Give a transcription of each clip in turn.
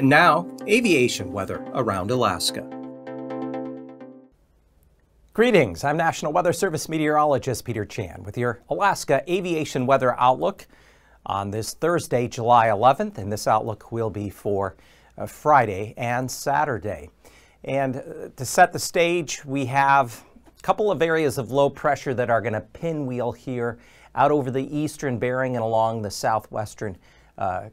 And now, aviation weather around Alaska. Greetings, I'm National Weather Service meteorologist Peter Chan with your Alaska Aviation Weather Outlook on this Thursday, July 11th, and this outlook will be for Friday and Saturday. And to set the stage, we have a couple of areas of low pressure that are going to pinwheel here out over the eastern Bering and along the southwestern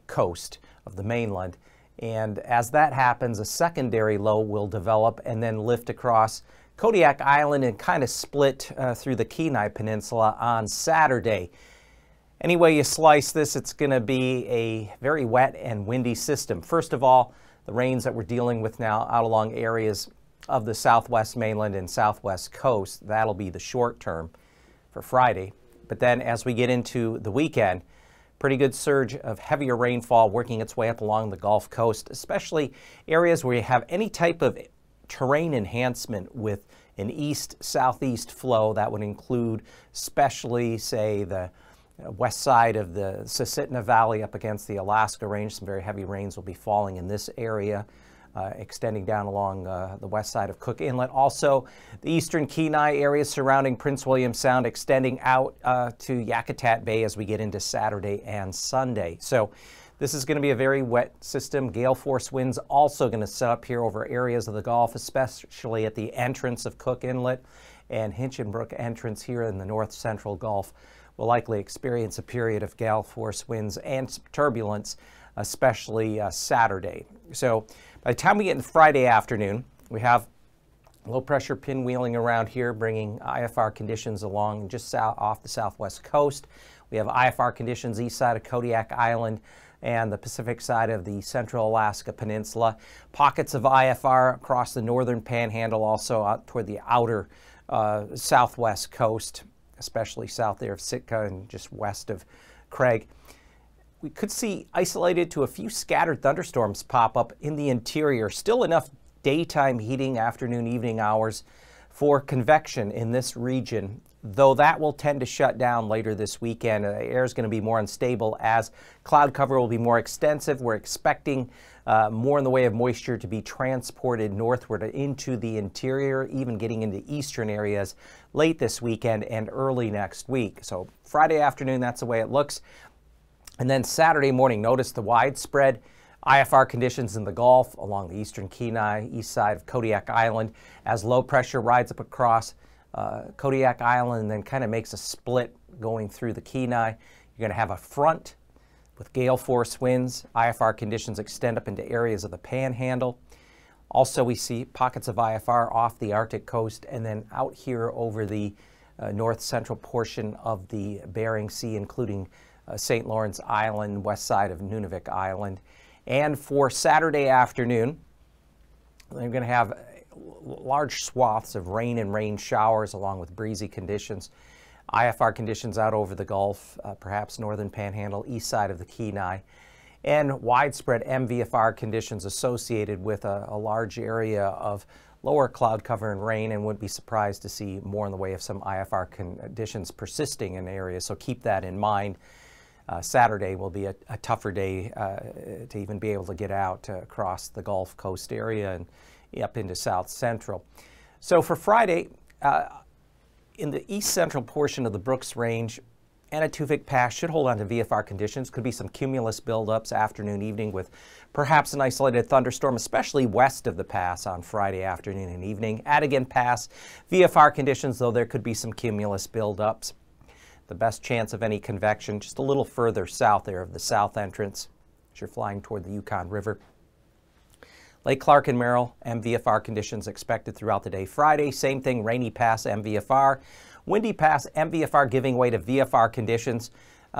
coast of the mainland. And as that happens, a secondary low will develop and then lift across Kodiak Island and kind of split through the Kenai Peninsula on Saturday. Any way you slice this, it's going to be a very wet and windy system. First of all, the rains that we're dealing with now out along areas of the southwest mainland and southwest coast, that'll be the short term for Friday. But then as we get into the weekend, pretty good surge of heavier rainfall working its way up along the Gulf Coast, especially areas where you have any type of terrain enhancement with an east-southeast flow. That would include especially, say, the west side of the Susitna Valley up against the Alaska Range. Some very heavy rains will be falling in this area, extending down along the west side of Cook Inlet. Also, the eastern Kenai area surrounding Prince William Sound, extending out to Yakutat Bay as we get into Saturday and Sunday. So this is going to be a very wet system. Gale force winds also going to set up here over areas of the Gulf, especially at the entrance of Cook Inlet and Hinchinbrook entrance here in the north central Gulf. Will likely experience a period of gale force winds and turbulence, especially Saturday. So by the time we get in Friday afternoon, we have low pressure pinwheeling around here, bringing IFR conditions along just south off the southwest coast. We have IFR conditions east side of Kodiak Island and the Pacific side of the central Alaska Peninsula. Pockets of IFR across the northern panhandle, also out toward the outer southwest coast, especially south there of Sitka and just west of Craig. We could see isolated to a few scattered thunderstorms pop up in the interior. Still enough daytime heating, afternoon, evening hours for convection in this region, though that will tend to shut down later this weekend. The air is going to be more unstable as cloud cover will be more extensive. We're expecting more in the way of moisture to be transported northward into the interior, even getting into eastern areas late this weekend and early next week. So Friday afternoon, that's the way it looks. And then Saturday morning, notice the widespread IFR conditions in the Gulf along the eastern Kenai, east side of Kodiak Island, as low pressure rides up across Kodiak Island and then kind of makes a split going through the Kenai. You're going to have a front with gale force winds. IFR conditions extend up into areas of the Panhandle. Also, we see pockets of IFR off the Arctic coast and then out here over the north central portion of the Bering Sea, including St. Lawrence Island, west side of Nunavik Island. And for Saturday afternoon, they're going to have large swaths of rain and rain showers along with breezy conditions. IFR conditions out over the Gulf, perhaps northern Panhandle, east side of the Kenai, and widespread MVFR conditions associated with a large area of lower cloud cover and rain, and wouldn't be surprised to see more in the way of some IFR conditions persisting in areas, so keep that in mind. Saturday will be a tougher day to even be able to get out across the Gulf Coast area and up into South Central. So for Friday, in the east central portion of the Brooks Range, Anatuvik Pass should hold on to VFR conditions. Could be some cumulus buildups afternoon, evening, with perhaps an isolated thunderstorm, especially west of the pass on Friday afternoon and evening. Adigan Pass, VFR conditions, though there could be some cumulus buildups. The best chance of any convection just a little further south there of the south entrance as you're flying toward the Yukon River. Lake Clark and Merrill, MVFR conditions expected throughout the day. Friday, same thing, Rainy Pass, MVFR. Windy Pass, MVFR giving way to VFR conditions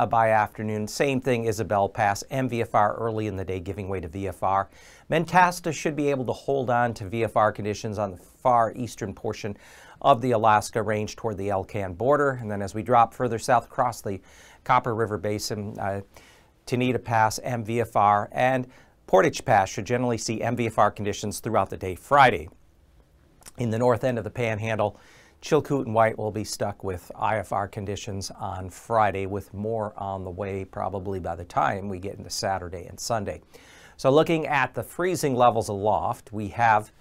by afternoon. Same thing, Isabel Pass, MVFR early in the day, giving way to VFR. Mentasta should be able to hold on to VFR conditions on the far eastern portion of the Alaska Range toward the Elcan border. And then as we drop further south across the Copper River Basin, Tanita Pass, MVFR, and Portage Pass should generally see MVFR conditions throughout the day Friday. In the north end of the Panhandle, Chilcoot and White will be stuck with IFR conditions on Friday, with more on the way probably by the time we get into Saturday and Sunday. So looking at the freezing levels aloft, we have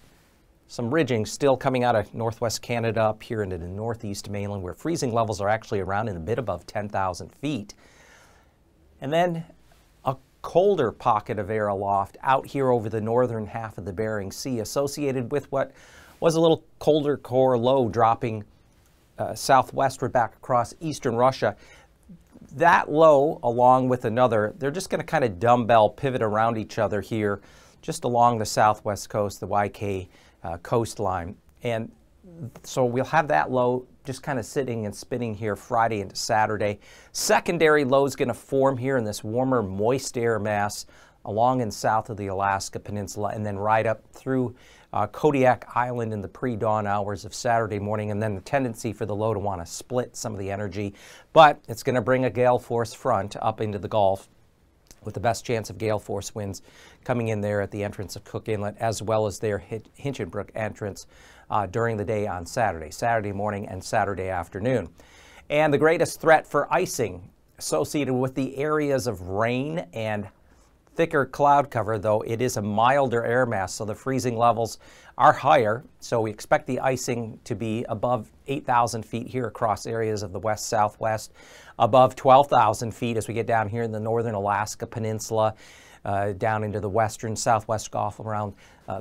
some ridging still coming out of northwest Canada up here into the northeast mainland, where freezing levels are actually around and a bit above 10,000 feet. And then a colder pocket of air aloft out here over the northern half of the Bering Sea, associated with what was a little colder core low dropping southwestward back across eastern Russia. That low, along with another, they're just going to kind of dumbbell pivot around each other here, just along the southwest coast, the YK coastline. And so we'll have that low just kind of sitting and spinning here Friday into Saturday. Secondary low is going to form here in this warmer, moist air mass along and south of the Alaska Peninsula, and then right up through Kodiak Island in the pre-dawn hours of Saturday morning, and then the tendency for the low to want to split some of the energy. But it's going to bring a gale force front up into the Gulf, with the best chance of gale force winds coming in there at the entrance of Cook Inlet, as well as their Hinchinbrook entrance during the day on Saturday, Saturday morning and Saturday afternoon. And the greatest threat for icing associated with the areas of rain and thicker cloud cover, though it is a milder air mass, so the freezing levels are higher. So we expect the icing to be above 8,000 feet here across areas of the west southwest, above 12,000 feet as we get down here in the northern Alaska Peninsula, down into the western southwest Gulf around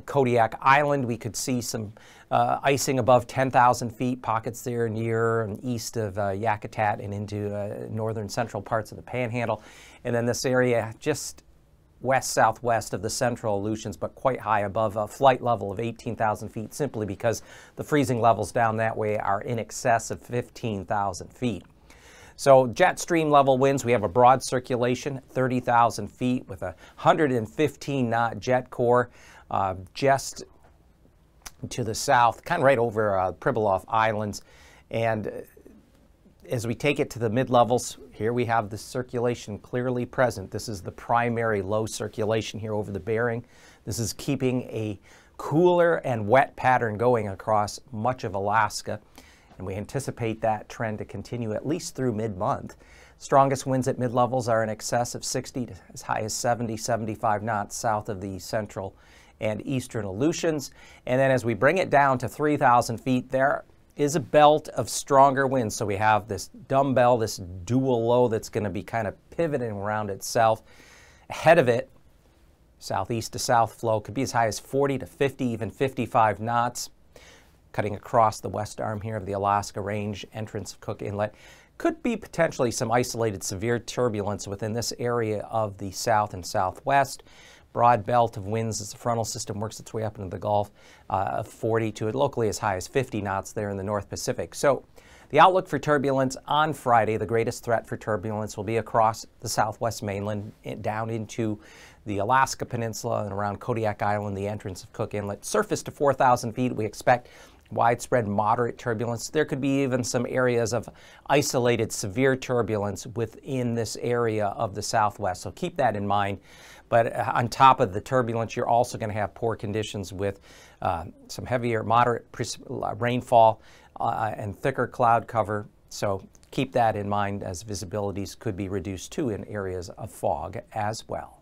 Kodiak Island. We could see some icing above 10,000 feet, pockets there near and east of Yakutat and into northern central parts of the Panhandle. And then this area just west-southwest of the central Aleutians, but quite high above a flight level of 18,000 feet, simply because the freezing levels down that way are in excess of 15,000 feet. So jet stream level winds, we have a broad circulation, 30,000 feet with a 115-knot jet core just to the south, kind of right over Pribilof Islands. And as we take it to the mid-levels, here we have the circulation clearly present. This is the primary low circulation here over the Bering. This is keeping a cooler and wet pattern going across much of Alaska, and we anticipate that trend to continue at least through mid-month. Strongest winds at mid-levels are in excess of 60 to as high as 70, 75 knots south of the central and eastern Aleutians. And then as we bring it down to 3,000 feet, there is a belt of stronger winds. So we have this dumbbell, this dual low that's going to be kind of pivoting around itself. Ahead of it, southeast to south flow could be as high as 40 to 50, even 55 knots, cutting across the west arm here of the Alaska Range, entrance of Cook Inlet. Could be potentially some isolated severe turbulence within this area of the south and southwest. Broad belt of winds as the frontal system works its way up into the Gulf of 40 to locally as high as 50 knots there in the North Pacific. So the outlook for turbulence on Friday, the greatest threat for turbulence will be across the southwest mainland, down into the Alaska Peninsula and around Kodiak Island, the entrance of Cook Inlet. Surface to 4,000 feet, we expect widespread moderate turbulence. There could be even some areas of isolated severe turbulence within this area of the southwest, so keep that in mind. But on top of the turbulence, you're also going to have poor conditions with some heavier moderate rainfall and thicker cloud cover, so keep that in mind, as visibilities could be reduced too in areas of fog as well.